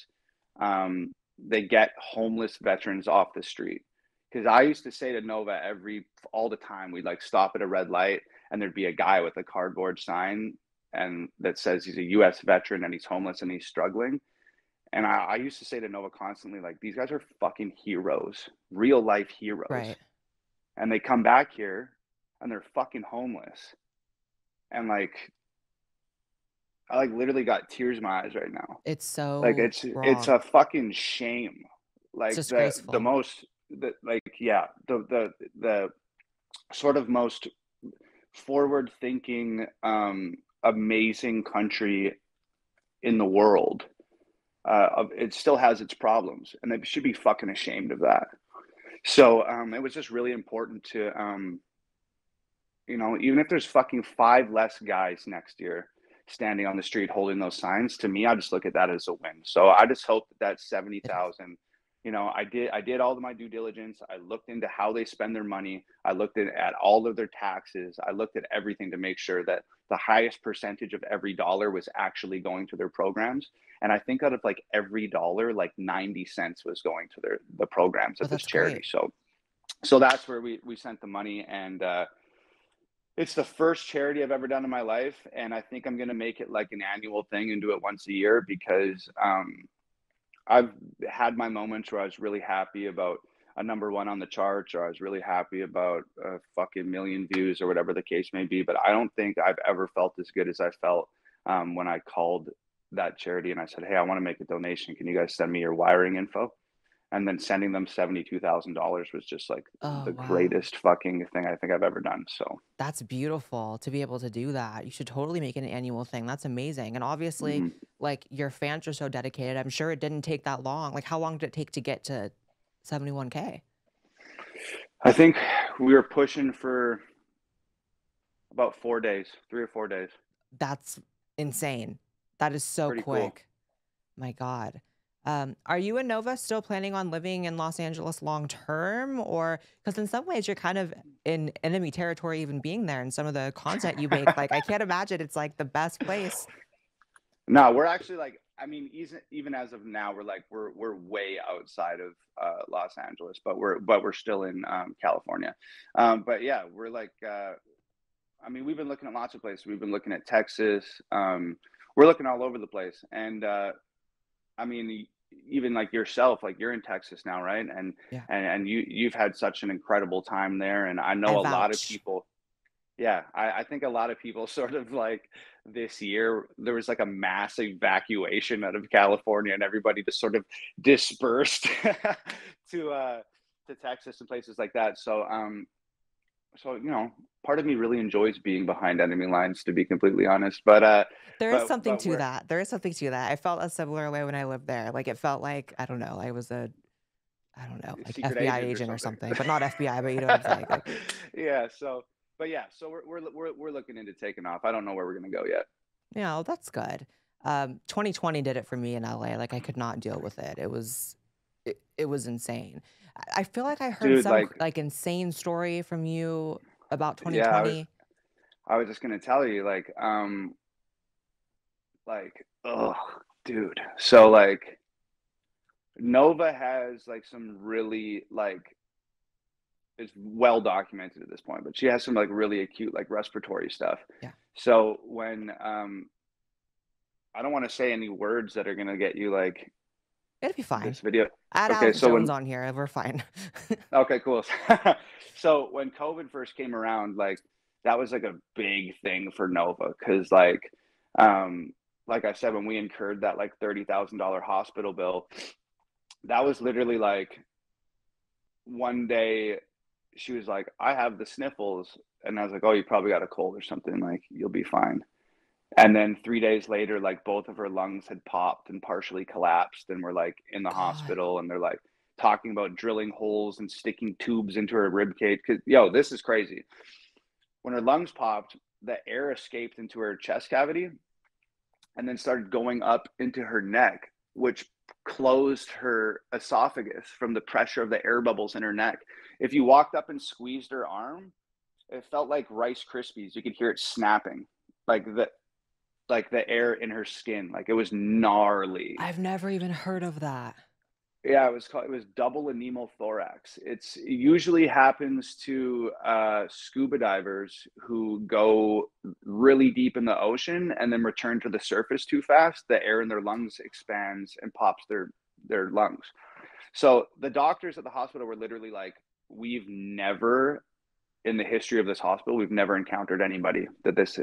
they get homeless veterans off the street. Because I used to say to Nova all the time, we'd like stop at a red light and there'd be a guy with a cardboard sign and that says he's a US veteran and he's homeless and he's struggling. And I used to say to Nova constantly, like, these guys are fucking heroes, real life heroes. Right. And they come back here and they're fucking homeless. And like, I like literally got tears in my eyes right now. It's so like, it's a fucking shame. Like the sort of most forward thinking, amazing country in the world. It still has its problems, and they should be fucking ashamed of that. So it was just really important to, you know, even if there's fucking 5 less guys next year standing on the street holding those signs, to me, I just look at that as a win. So I just hope that 70,000, you know, I did all of my due diligence. I looked into how they spend their money. I looked at all of their taxes. I looked at everything to make sure that the highest percentage of every dollar was actually going to their programs. And I think out of like every dollar, like 90 cents was going to the programs of this charity. Great. So that's where we sent the money. And it's the first charity I've ever done in my life. And I think I'm going to make it like an annual thing and do it once a year, because I've had my moments where I was really happy about a #1 on the charts, or I was really happy about a fucking million views or whatever the case may be. But I don't think I've ever felt as good as I felt when I called that charity and I said, hey, I want to make a donation, can you guys send me your wiring info? And then sending them $72,000 was just like greatest fucking thing I think I've ever done. So that's beautiful to be able to do that. You should totally make it an annual thing. That's amazing. And obviously like your fans are so dedicated. I'm sure it didn't take that long. Like, how long did it take to get to 71K? I think we were pushing for about 4 days, 3 or 4 days. That's insane. That is so pretty quick. Cool. My God. Are you and Nova still planning on living in Los Angeles long term? Or because in some ways you're kind of in enemy territory even being there, and some of the content you make, like I can't imagine it's like the best place. No, we're actually like, I mean, even as of now, we're like we're way outside of Los Angeles, but we're still in California. But yeah, we're like I mean, we've been looking at lots of places. We've been looking at Texas. We're looking all over the place. And I mean, even like yourself, like you're in Texas now, right? And yeah. And you've had such an incredible time there. And I know a lot of people. Yeah, I think a lot of people sort of like this year, there was like a mass evacuation out of California, and everybody just sort of dispersed to Texas and places like that. So so, you know, part of me really enjoys being behind enemy lines, to be completely honest. But there is something to that. I felt a similar way when I lived there. Like, it felt like, I don't know, I was like FBI agent or something, but not FBI, but you know what I'm saying? Like, yeah. So, but yeah, so we're looking into taking off. I don't know where we're going to go yet. Yeah, well, that's good. 2020 did it for me in LA. Like, I could not deal with it. It was, it was insane. I feel like I heard some like insane story from you about 2020. Yeah, I was just gonna tell you, oh, dude. So like Nova has like some really it's well documented at this point, but she has some like really acute like respiratory stuff. Yeah. So when I don't want to say any words that are gonna get you like. It'll be fine. This video. Add okay, so Jones when, on here, we're fine. Okay, cool. So when COVID first came around, like that was like a big thing for Nova, because like I said, when we incurred that like $30,000 hospital bill, that was literally like one day she was like, "I have the sniffles," and I was like, "Oh, you probably got a cold or something. Like you'll be fine." And then 3 days later, like both of her lungs had popped and partially collapsed, and we're like in the hospital, and they're like talking about drilling holes and sticking tubes into her rib cage. Cause yo, this is crazy. When her lungs popped, the air escaped into her chest cavity and then started going up into her neck, which closed her esophagus from the pressure of the air bubbles in her neck. If you walked up and squeezed her arm, it felt like Rice Krispies. You could hear it snapping, like the air in her skin. Like it was gnarly. I've never even heard of that. Yeah, it was double pneumothorax. It's usually happens to scuba divers who go really deep in the ocean and then return to the surface too fast. The air in their lungs expands and pops their lungs. So the doctors at the hospital were literally like, we've never in the history of this hospital, we've never encountered anybody that this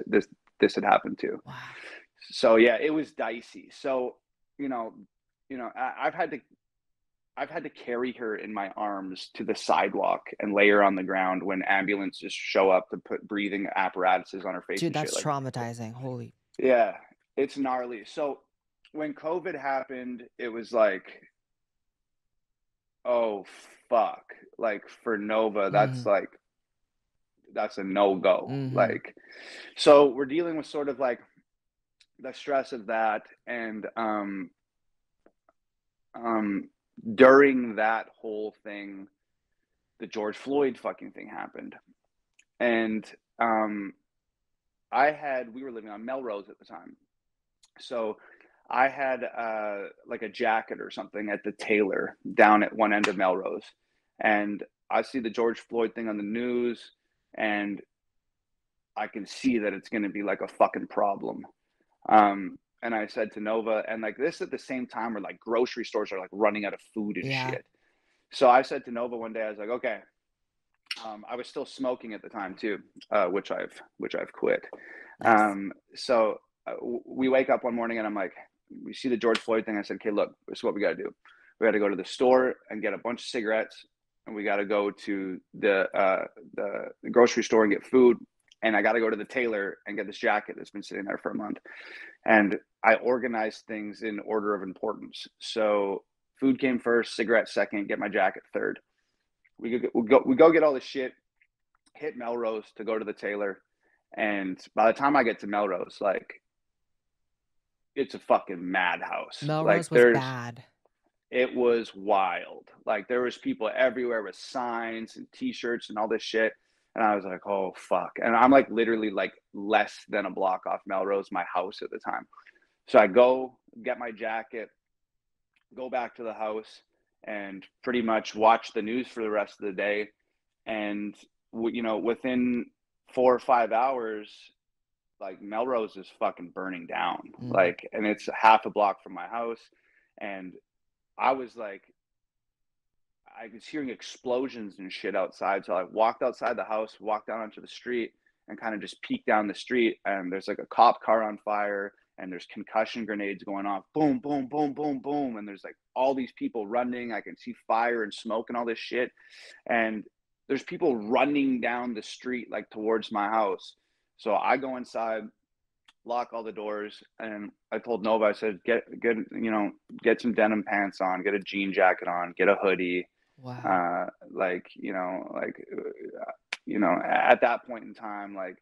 had happened to. Wow. So yeah, it was dicey. So, you know, I've had to carry her in my arms to the sidewalk and lay her on the ground when ambulances show up to put breathing apparatuses on her face. Dude, that's traumatizing. Holy. Yeah, it's gnarly. So when COVID happened, it was like, oh fuck. Like for Nova, that's that's a no-go. Mm-hmm. Like, so we're dealing with sort of like the stress of that. And during that whole thing, the George Floyd fucking thing happened. And we were living on Melrose at the time. So I had like a jacket or something at the tailor down at one end of Melrose. And I see the George Floyd thing on the news, and I can see that it's going to be like a fucking problem. And I said to Nova, and like this at the same time where like grocery stores are like running out of food and shit. So I said to Nova one day, I was like, okay, I was still smoking at the time too, which I've quit. Nice. So we wake up one morning and I'm like, we see the George Floyd thing. I said, okay, look, this is what we got to do. We got to go to the store and get a bunch of cigarettes. And we got to go to the grocery store and get food. And I got to go to the tailor and get this jacket that's been sitting there for a month. And I organized things in order of importance. So food came first, cigarettes second, get my jacket third. We go get all this shit, hit Melrose to go to the tailor. And by the time I get to Melrose, like, it's a fucking madhouse. Melrose was bad. It was wild. Like there was people everywhere with signs and t-shirts and all this shit. And I was like, oh fuck. And I'm like literally like less than a block off Melrose, my house at the time. So I go get my jacket, go back to the house, and pretty much watch the news for the rest of the day. And you know, within 4 or 5 hours, like Melrose is fucking burning down. Mm. Like, and it's half a block from my house. And I was like, I was hearing explosions and shit outside. So I walked outside the house, walked down onto the street, and kind of just peeked down the street. And there's like a cop car on fire, and there's concussion grenades going off. Boom, boom, boom, boom, boom. And there's like all these people running. I can see fire and smoke and all this shit. And there's people running down the street, like towards my house. So I go inside, lock all the doors, and I told Nova, I said, get some denim pants on, get a jean jacket on, get a hoodie. Wow. At that point in time, like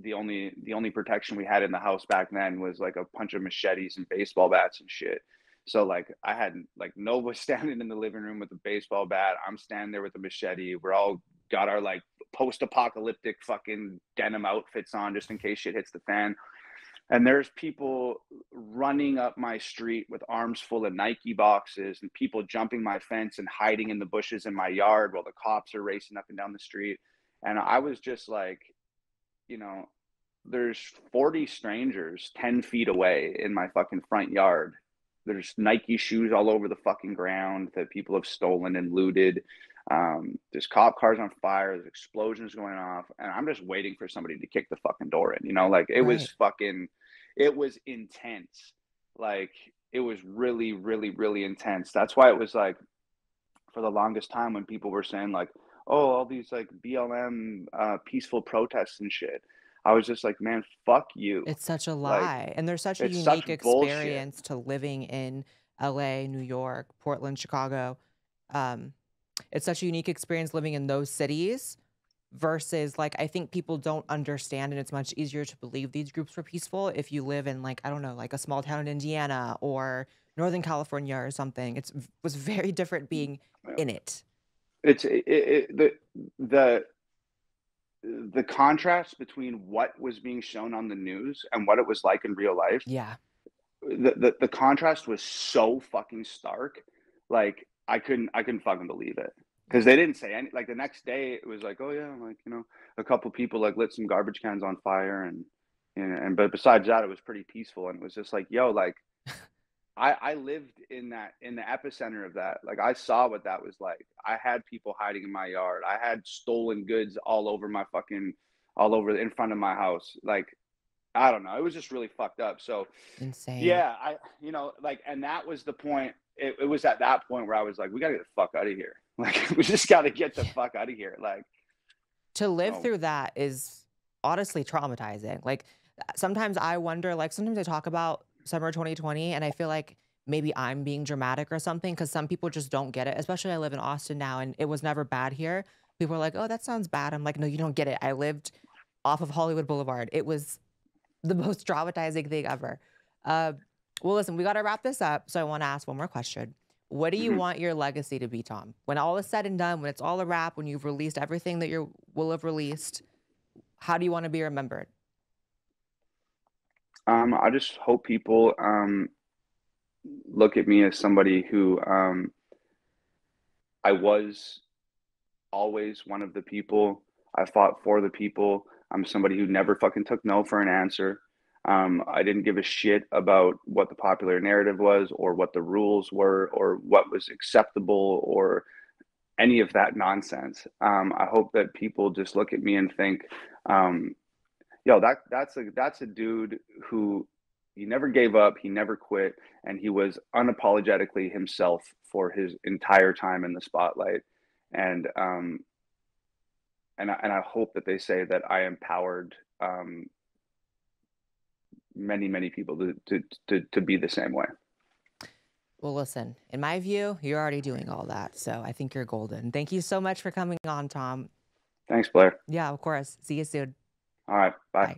the only protection we had in the house back then was like a bunch of machetes and baseball bats and shit. So like I had like Nova standing in the living room with a baseball bat. I'm standing there with a machete. We're all got our like post-apocalyptic fucking denim outfits on just in case shit hits the fan. And there's people running up my street with arms full of Nike boxes and people jumping my fence and hiding in the bushes in my yard while the cops are racing up and down the street. And I was just like, you know, there's 40 strangers 10 feet away in my fucking front yard. There's Nike shoes all over the fucking ground that people have stolen and looted. There's cop cars on fire, there's explosions going off, and I'm just waiting for somebody to kick the fucking door in, you know, like it right. was fucking, it was intense. Like it was really, really, really intense. That's why it was like, for the longest time when people were saying like, oh, all these like BLM, peaceful protests and shit. I was just like, man, fuck you. It's such a lie. Like, and there's such a unique experience to living in LA, New York, Portland, Chicago. It's such a unique experience living in those cities versus like, I think people don't understand, and it's much easier to believe these groups were peaceful if you live in like, I don't know, like a small town in Indiana or Northern California or something. It was very different being in it. It's the contrast between what was being shown on the news and what it was like in real life. Yeah. The contrast was so fucking stark. Like, I couldn't fucking believe it, because they didn't say any, like the next day it was like, oh yeah, like, you know, a couple people like lit some garbage cans on fire and but besides that, it was pretty peaceful. And it was just like, yo, like I lived in that, in the epicenter of that. Like I saw what that was like. I had people hiding in my yard. I had stolen goods all over my fucking, all over in front of my house. Like, I don't know. It was just really fucked up. So insane. Yeah. I, you know, like, and that was the point. It was at that point where I was like, we got to get the fuck out of here. Like, we just got to get the fuck out of here. Like, to live through that is honestly traumatizing. Like, sometimes I wonder, like, sometimes I talk about summer 2020 and I feel like maybe I'm being dramatic or something, because some people just don't get it. Especially I live in Austin now, and it was never bad here. People are like, oh, that sounds bad. I'm like, no, you don't get it. I lived off of Hollywood Boulevard. It was the most traumatizing thing ever. Well, listen, we got to wrap this up. So I want to ask one more question. What do you want your legacy to be, Tom? When all is said and done, when it's all a wrap, when you've released everything that you will have released, how do you want to be remembered? I just hope people look at me as somebody who I was always one of the people. I fought for the people. I'm somebody who never fucking took no for an answer. I didn't give a shit about what the popular narrative was or what the rules were or what was acceptable or any of that nonsense. I hope that people just look at me and think, yo, that's a dude who, he never gave up, he never quit, and he was unapologetically himself for his entire time in the spotlight. And I hope that they say that I empowered many people to be the same way. Well, listen, in my view, you're already doing all that, so I think you're golden. Thank you so much for coming on, Tom. Thanks, Blaire. Yeah, of course. See you soon. All right. Bye.